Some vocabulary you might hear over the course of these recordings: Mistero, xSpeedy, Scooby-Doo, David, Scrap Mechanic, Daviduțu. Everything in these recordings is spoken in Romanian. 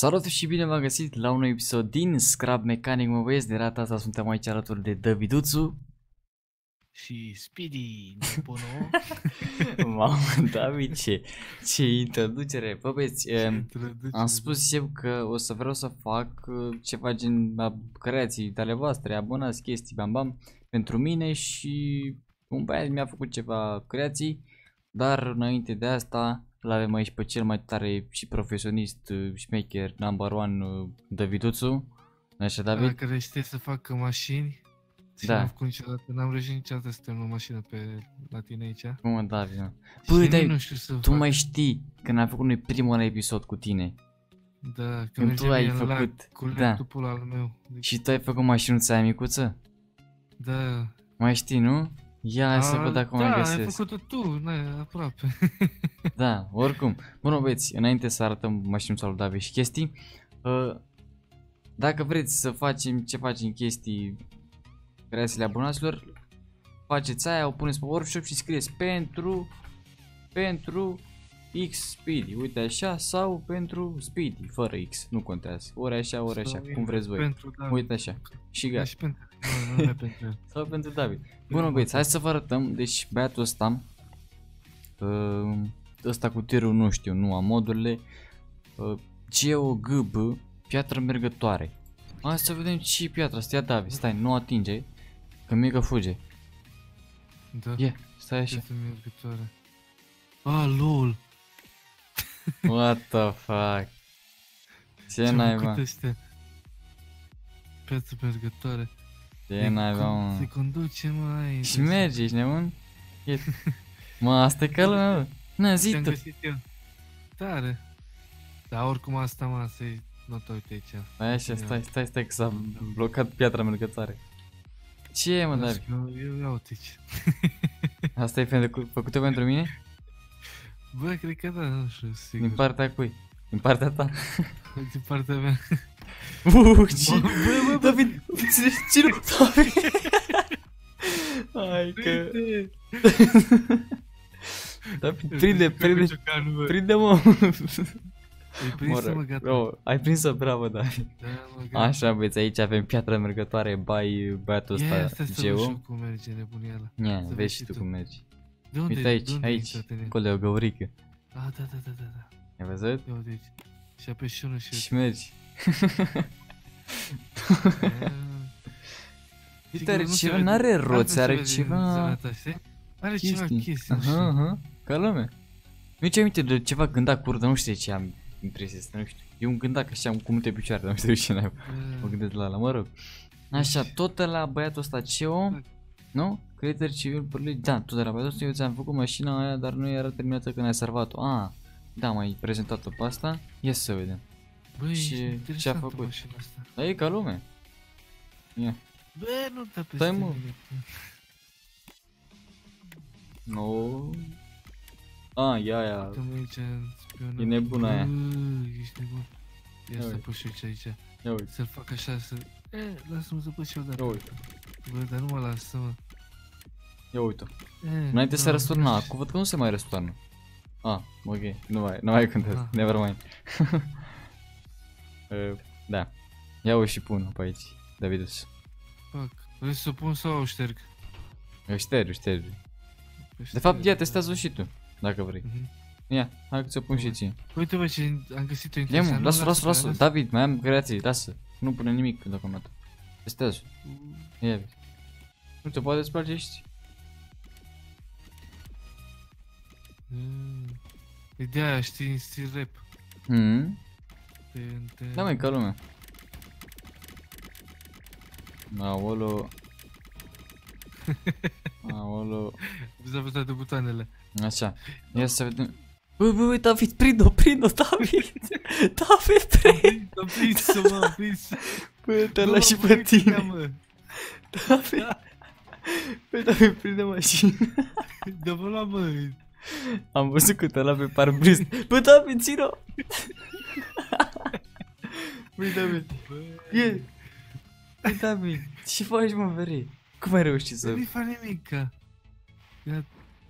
Salut și bine v-am găsit la un episod din Scrap Mechanic, mă băieți, de data asta suntem aici alături de Daviduțu și Speedy, bună. Mamă, David, ce introducere. Bă băieți, am spus eu că o să vreau să fac ceva gen creații tale voastre, abonați, chestii, bam bam, pentru mine și un băiat mi-a făcut ceva creații, dar înainte de asta l-avem aici pe cel mai tare și profesionist, șmecher, number one, Daviduțu. Așa, David? Care știe să facă mașini. Da. N-am făcut niciodată, n-am reușit niciodată să termin o mașină la tine aici. Cum, David? Păi, dai, tu mai știi când am făcut noi primul episod cu tine. Da, când tu ai făcut, da, al meu. Și tu ai făcut mașinuța aia micuță? Da. Mai știi, nu? Ia să văd acum mai găsesc. Da, ai făcut-o tu, aproape. Da, oricum. Bună băieți, înainte să arătăm mașinuța lui David și chestii, dacă vreți să facem ce facem chestii creațiile abonaților, faceți aia, o puneți pe workshop și scrieți pentru xSpeedy, uite așa, sau pentru Speedy, fără X, nu contează, ori așa, ori așa, cum vreți voi, uite așa, și gata. Sau pentru David. Bună băieți, hai să vă arătăm, deci băiatul ăsta, ăsta cu tirul nu știu, nu am modurile, GOGB, piatră mergătoare. Hai să vedem ce e piatra asta, ia David, stai, nu atinge, că mică fuge. Da, yeah, stai așa. Ah, lol. What the fuck? Ce naiba? Piața mergătoare. Ce naiba, mă? Se conduce, mă, ai... Și merge, ești nebun? Mă, asta e calma, mă. Na, zi tu. Tare. Dar oricum asta, mă, să-i... Nu te uite aici. Așa, stai că s-a blocat piatra mergătoare. Ce e, mă, David? Eu iau aici. Asta e făcută pentru mine? Bă, cred că da, nu știu, sigur. Din partea cui? Din partea ta? Din partea mea. Ce? Bă, David, ce nu? David! Hai că... David, prinde-mă! Ai prins-o, mă, gata. Ai prins-o, bravo, David. Așa, băieți, aici avem piatra mergătoare, bai, băiatul ăsta, Geo. Ia, stai să văd și cum merge, nebunia ăla. Ia, vezi și tu cum mergi. De unde? Uite aici, aici, acolo e o găurică. A, da. Ai văzut? De unde aici? Și apoi și unul și eu. Și mergi. Uite, are ceva, n-are roți, are ceva... Are ceva chestii, nu știu. Ca lumea. Mi-a ce aminte de ceva gândac curt, dar nu știu ce am impresia asta, nu știu. E un gândac așa cu multe picioare, dar nu știu ce n-am. Mă gândesc la ăla, mă rog. Așa, tot la băiatul ăsta CEO, nu? Creator Civil Police, da, tot la băiatul ăsta, eu ți-am făcut mașina aia, dar nu era terminată când ai salvat-o. Ah, da, m-ai prezentat-o pe asta, ia să vedem. Băi, și ce-a făcut? Da, e ca lume. Ia. Bă, nu te-a peste nimic. Nooo. Ah, ia. E nebună aia. Ești nebun. Ia să păși aici. Ia uite. Să-l fac așa, să... lasă-mă să păși eu, dar... Ia uite. Bă, dar nu mă lasă, mă. Ia uite. Înainte să răsturna, acum văd că nu se mai răsturnă. Ah, ok, nu mai cântesc, nevermind. Da. Ia uite și pun-o pe aici, Davidus. Fac. Vrei să o pun sau o șterg? O șterg, șterg. De fapt, ia, testează-o și tu. Dacă vrei. Ia, hai că ți-o pun și ție. Uite, bă, ce am găsit-o interesant. Ia, mă, lasă-o, David, mai am creații, lasă. Nu pune nimic deocamdată. Testează. Ia, nu te poate să-ți place și ideea, știi, în stil rap. Da, măi, ca lumea. Aolo. Aolo. Vă s-a văzut de butoanele. Așa, ia să vedem. Bă, David, prind-o, David, prind! Am prins-o, mă, am prins-o. Bă, te-a luat și pe tine. David, prinde mașină. Da, mă lua, mă. Am văzut că te-a luat pe parbriz. Bă, David, țin-o! Băi, David, ce faci, mă, vere? Cum ai reușit să... Nu-i fac nimic, ca...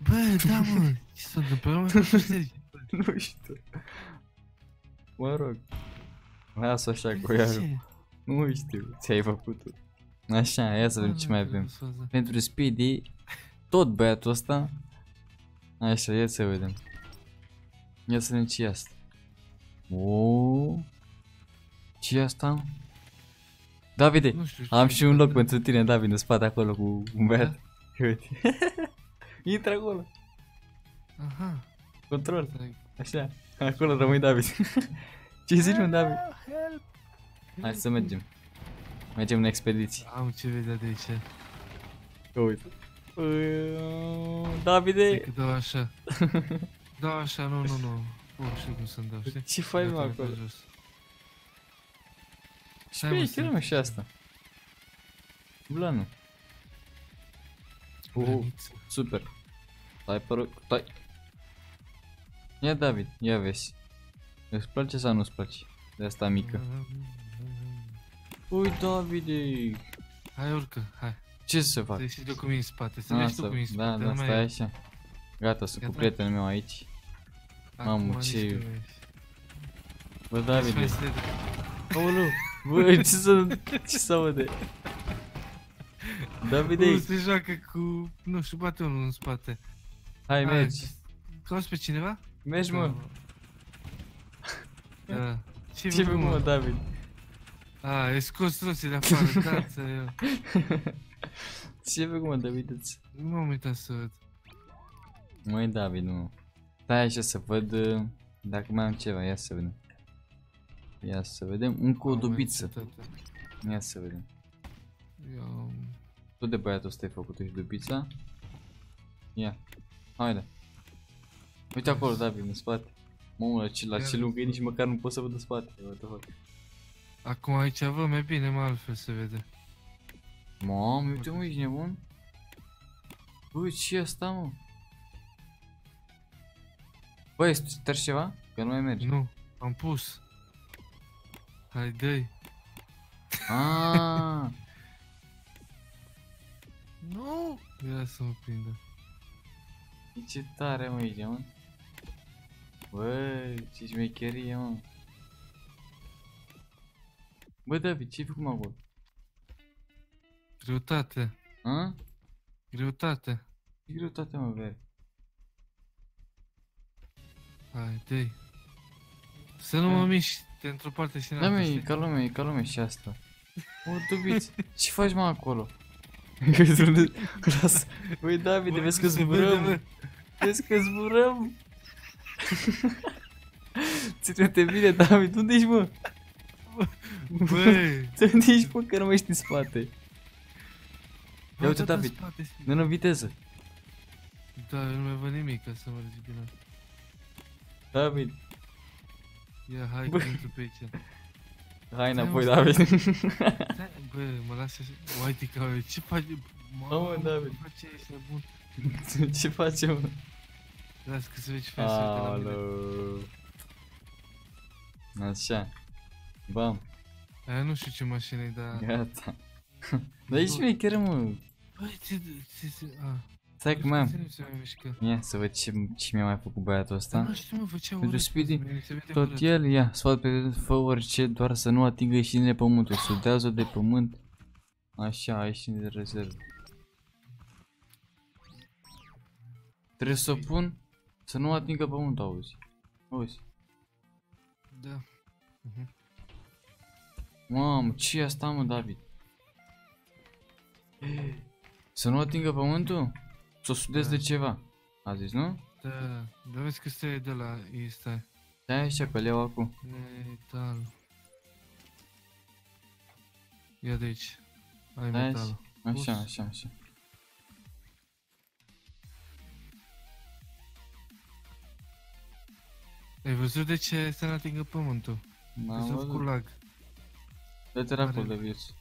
Bă, da, mă, ce s-a întâmplat? Nu știu. Mă rog. Lasă așa cu iarul. Nu știu, ți-ai făcut-o. Așa, ia să vedem ce mai avem. Pentru Speedy, tot băiatul ăsta. Așa, ia să vedem. Ia să vedem ce e asta. Oooo. Ce e asta? Davide, am și un loc pentru tine, David, în spate acolo cu un băiat. Intră acolo. Aha. Control. Așa, acolo rămâi, David. Ce zici, mă, David? Hai să mergem. Mergem în expediție. Am ce vedea de aici. Că uite. Davide! Dau așa. Dau așa, nu. Nu știu cum să-mi dau, știi? Ce faci, mă, acolo? Și ce rămâi și asta? Blanul. Super. Stai, pără, stai. Ia, David, ia vezi. Îți place sau nu-ți place? De asta mică. Ui, Davide! Hai, urcă, hai. Ce să fac? Să ieși de cum e în spate, să mergi tu cum e în spate. Da, stai așa. Gata, sunt cu prietenul meu aici. Mamă, ce... Bă, Davide! Aoleu! Bă, ce să aude? Davide! Se joacă cu... Nu știu, bate unul în spate. Hai, mergi! Cauți pe cineva? Mergi, mă! Ce vei, mă, David? A, e scos roții de afară, dați-a eu. Ce vei, mă, David-ți? Nu m-am uitat să văd. Măi, David, mă. Stai așa să văd dacă mai am ceva, ia să vedem. Ia să vedem, încă o dubiță. Ia să vedem. Tot de băiatul ăsta ai făcut-o și dubița. Ia, haide. Uite acolo, David, în spate. Mamă, la ce lungă e, nici măcar nu pot să văd în spate. Acum aici vă, mai bine, mă, altfel se vede. Mamă, uite, mă, ești nebun? Bă, ce-i asta, mă? Băi, stări ceva? Că nu mai merge. Nu, am pus. Hai, dă-i. Aaaa. Nu. Ia să mă prindă. Ce tare, mă, ești, mă. Băi, ce șmecherie, mă. Bă, David, ce-ai făcut, mă, acolo? Greutate. A? Greutate. Ce greutate, mă, veri? Hai, dă-i. Să nu mă miști într-o parte și în altă, știi? Da, mă, e ca lume, e ca lume și asta. O, dubiți, ce faci, mă, acolo? Băi, David, vezi că zburăm. Vezi că zburăm. Ține-te bine, David, unde ești, mă? Băi, unde ești, mă, că nu mai ești în spate. Ia uite, David, dă-n viteză. Da, eu nu mai văd nimic, ca să mă răzi bine. David. Ia, hai, intru pe aici. Hai înapoi, David. Bă, mă lasă așa. Uite, ca eu, ce faci? Mamă, David, ce faci, mă? Lasă că se vede ce faci, să uite la mine. Așa. Bam. Aia nu știu ce mașină-i, dar... Gata. Dar ești mecheră, mă. Băi, ce... Stai că mai am. Ia să văd ce mi-a mai făcut băiatul ăsta. Nu știu, mă, făcea urât. Tot el, ia, sfat pe fă orice, doar să nu atingă ieșinile pământului. Sudează-o de pământ. Așa, ieșinile de rezervă. Trebuie să o pun să nu atingă pământul, auzi. Auzi. Da. Mamă, ce-i asta, mă, David? Să nu atingă pământul? Să o sudezi de ceva. A zis, nu? Da, dar vezi că stai de la ei, stai. Stai așa pe leu acum. Metal. Ia de aici. Ai metalul. Așa, așa, așa. Ai văzut de ce să nu atingă pământul? Că s-a făcut lag. Dă-te rapul de vieți.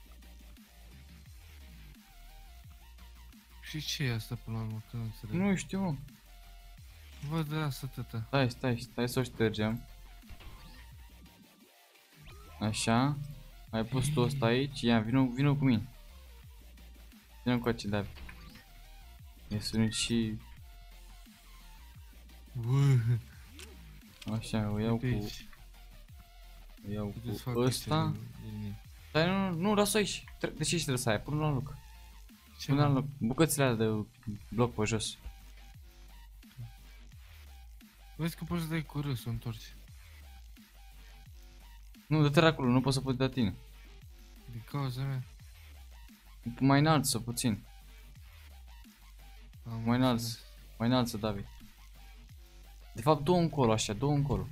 Și ce e asta până la urmă, că nu înțeleg? Nu știu, mă. Văd, lasă tăta. Stai, stai să o ștergem. Așa. Ai pus tu ăsta aici, ia, vino cu mine. Vino cu acel David. E sunit și... Așa, o iau cu... Iau cu ăsta. Dar nu, lasă aici. De ce trebuie să ai? Pune-l în loc. Pune-l în loc. Bucățile alea de bloc pe jos. Vezi că poți să dai cu râsul, întorci. Nu, dă-te acolo, nu poți să poți de la tine. De cauza mea. Mai înalt sau puțin. Mai înalt, mai înalt să David. De fapt, două încolo, așa, două încolo.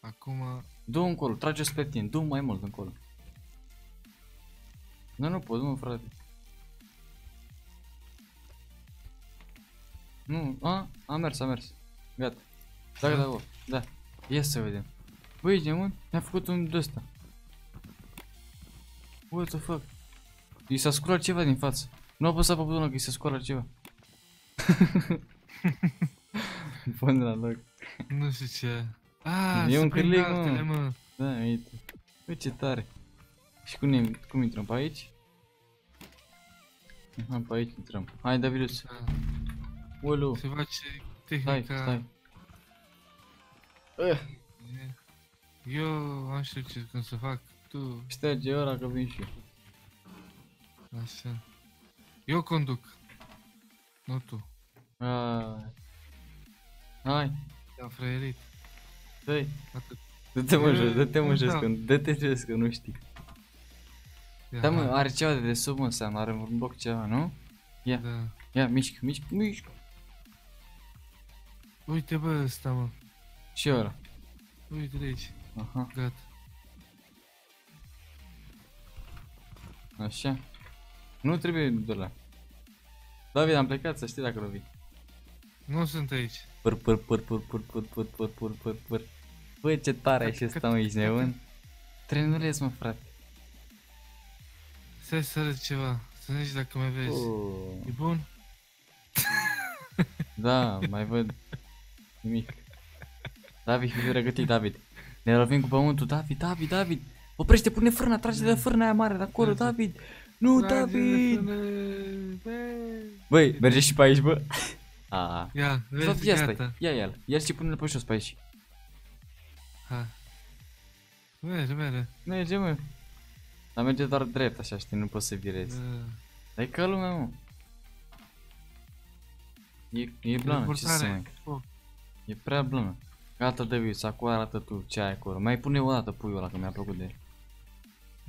Acum... Două încolo, trage-ți pe tine, două mai mult încolo. Nu, nu pot, mă, frate. Nu, a, a mers, a mers. Gata. Dacă da, da. Ia să vedem. Uite, mă, mi-a făcut un de-asta. What the fuck? I s-a scurat ceva din față. Nu a apăsat pe butonul că i s-a scurat ceva. Până la loc. Nu știu ce. Ah, e un cârlig, mă. Da, uite. Uite ce tare. Și cum intrăm? Pe aici? Aha, pe aici intrăm. Hai, Daviduțu. Ulu. Se face tehnica. Stai, stai. Eu am știut ce cum să fac. Tu... Șterge ora că vin și eu. Așa. Eu conduc. Nu tu. Hai. Te-am fraierit. Stai. Dă-te mă jos, dă-te mă jos, dă-te jos că nu știi. Da mă, are ceva de desubt mă înseamnă, are un bloc ceva, nu? Ia, ia, mișcă, mișcă, mișcă. Uite bă ăsta mă. Și ora? Uite de aici. Aha. Gata. Așa. Nu trebuie de la. David, am plecat să știi dacă l-o vii. Nu sunt aici. Păr, păr, păr, păr, păr, păr, păr, păr, păr, păr, păr. Băi, ce tare și ăsta mă, ești nebun. Trenulez mă, frate. Stai să arăt ceva, să nu știu dacă mai vezi. E bun? Da, mai văd. Nimic. David, fi regătit, David. Ne lovim cu pământul, David, David, David. Oprește, pune frâna, trage de frâna aia mare de acolo, David. Nu, David. Băi, merge și pe aici, bă. Aaaa. Ia, vezi, gata. Ia-l, ia-l și pune-l pe jos pe aici. Ha. Merge, merge. Merge, mă. Dar merge doar drept, așa, știi, nu poți să virezi. Dar e ca lumea, mă. E blană, ce să mănânc. E prea blană. Gata, David, să acolo arată tu ce ai acolo. Mai pune o dată puiul ăla, că mi-a plăcut de el.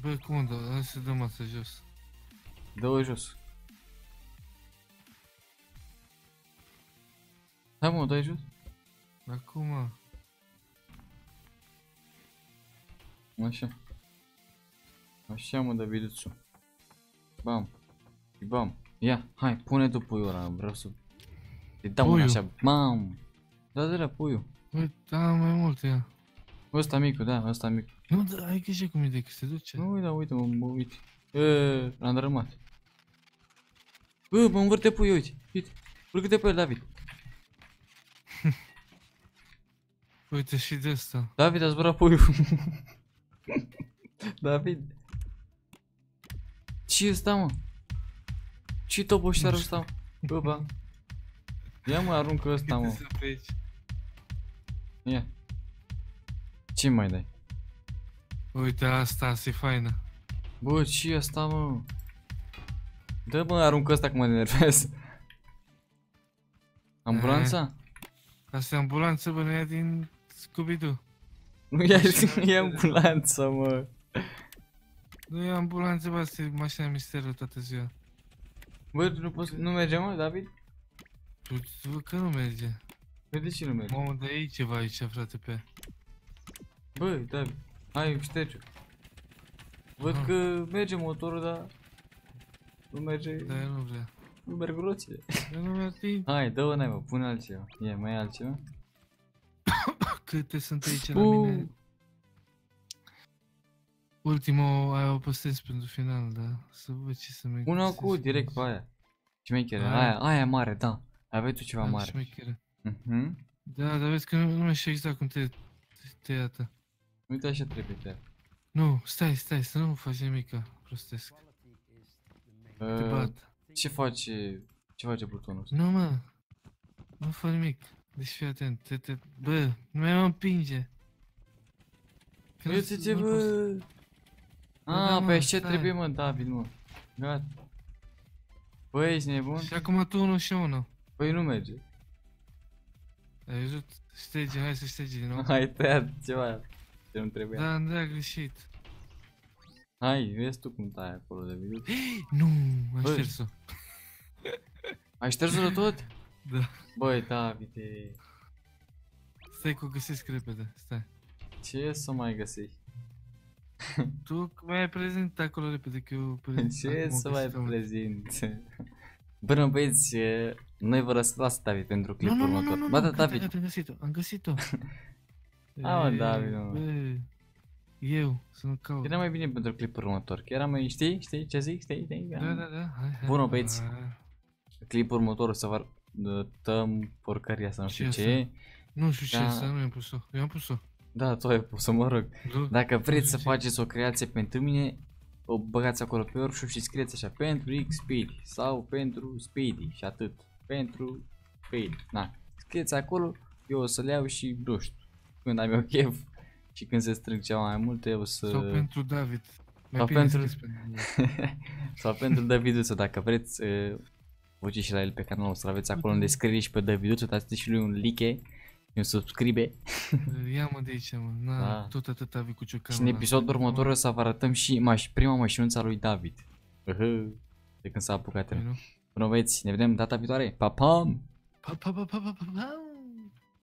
Băi, cum, dar hai să dăm asta jos. Dă-o jos. Hai mă, dai jos? Acum. Așa. Așa mă, Daviduțu. Bam. Bam. Ia, hai, pune tu puiul ăla, vreau să... Te dau una așa, bam. Da, de la puiul. Băi, da, mai mult ea. Ăsta micu, da, ăsta micu. Nu, da, ai grijă cu mine, că se duce. Nu, da, uite, mă, uite. L-am rămat. Bă, mă învârte puiul, uite. Uite, urcă-te pe el, David. Uite și de asta. David, a zburat puiul. David. Ce-i ăsta, mă? Ce-i topoșarul ăsta, mă? Bă, bă. Ia, mă, aruncă ăsta, mă. Ia. Ce mai dai? Uite, asta, asta-i faină. Bă, ce-i ăsta, mă? Dă, bă, aruncă ăsta că mă enervez. Ambulanța? Asta e ambulanță, bă, nu ia din Scooby-Doo. Nu e ambulanță, mă. Nu e ambulanță, bă, asta e mașina Mistero toată ziua. Bă, nu poți, nu merge, mă, David? Bă, că nu merge. Bă, de ce nu merge? Mamă, dar e ceva aici, frate, pe. Bă, David, hai, șterge-o. Văd că merge motorul, dar nu merge. Da, nu vrea. Nu merg roțile. Hai, dă-o n-ai mă, pune altceva. Ia, mai e altceva? Câte sunt aici la mine? Ultimul, aia o păstrez pentru final, da. Să văd ce să merg. Una cu direct pe aia. Șmecheră, aia mare, da. Aveai tu ceva mare. Șmecheră. Da, dar vezi că nu mai știu exact cum te tăiată. Uite așa trebuie tăiat. Nu, stai, stai, să nu faci nimica, prostesc. Te bat. Ce face butonul ăsta? Nu mă, nu fac nimic, deci fii atent, bă, nu mai mă împinge. Credeți-te, bă! A, pe ce trebuie, mă, David, mă. Gata. Bă, ești nebun? Și acum tu 1 și 1. Păi nu merge. Ai văzut? Stege, hai să stege din nou. Hai, tăiat ceva ce nu trebuia. Da, da, greșit. Hai, vezi tu cum tai acolo, David. Nu, am șters-o. Ai șters-o de tot? Da. Băi, David, stai că o găsesc repede, stai. Ce să mai găsești? Tu mai prezint acolo repede că eu prezint. Ce să mai prezint? Bă, băieți, noi vă răsplați, David, pentru clipul următor. Ba da, David. Am găsit-o, am găsit-o. A, mă, David, mă. Eu, să nu caut. Era mai bine pentru clipul următor, că era mai, știi, știi ce zic, știi? Da, da, da. Bună, băieți. Clipul următor o să vă dăm porcăria asta, nu știu ce. Nu știu ce asta, nu i-am pus-o, eu am pus-o. Da, tu ai pus-o, mă rog. Dacă vreți să faceți o creație pentru mine, o băgați acolo pe workshop și scrieți așa, pentru xSpeedy sau pentru Speedy și atât. Pentru Speedy, na. Scrieți acolo, eu o să le iau și, nu știu, când am eu chef și când se strâng ceva mai multe, eu o să... Sau pentru David. Sau pentru... sau pentru Daviduțu, dacă vreți, vă uitați și la el pe canalul nostru, aveți acolo în descriere și pe Daviduțu, dați și lui un like. Eu subscribe. Ia mă de aici, mă, da. Tot atât avea cu ciocanul. Și în episodul următor o să vă arătăm și prima mașinuța lui David. De când s-a apucat el. Bună, băieți, ne vedem data viitoare. Pa, pa! Pa, pa, pa, pa, pa, pa!